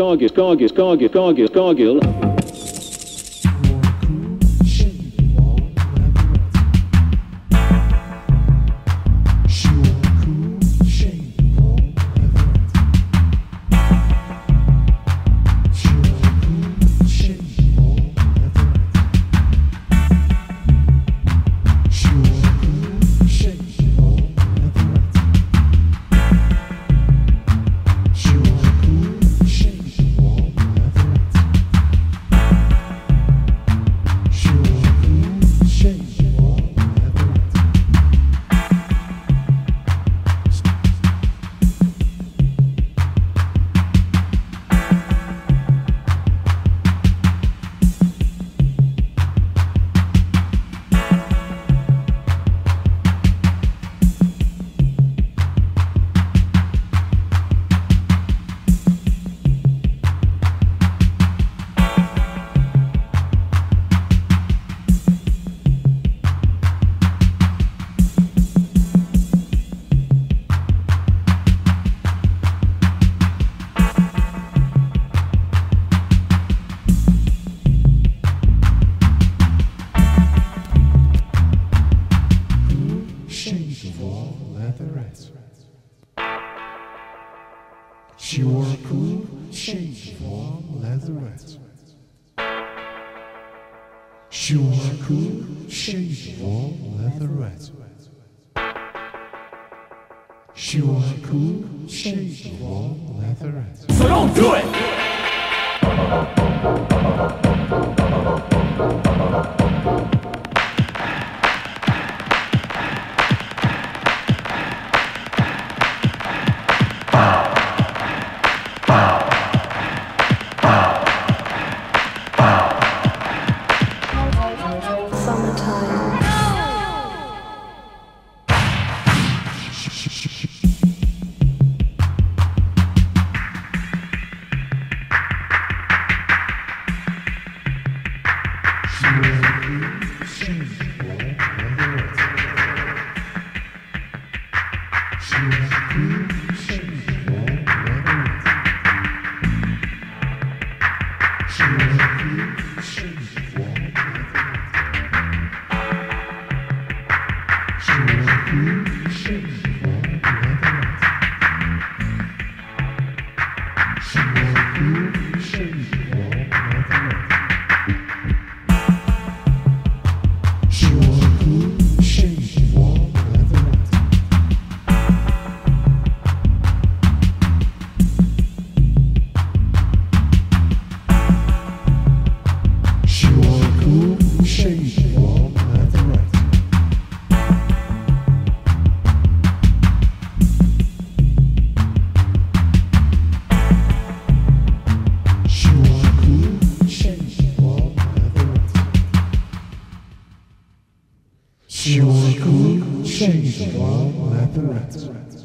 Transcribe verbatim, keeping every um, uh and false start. Gargis, gargis, gargis, gargis, gargil. She wore a cool shade of warm leatherette. She wore a cool shade of warm leatherette. She wore a cool shade of warm leatherette. So don't do it! She wore a cool shade of warm leatherette.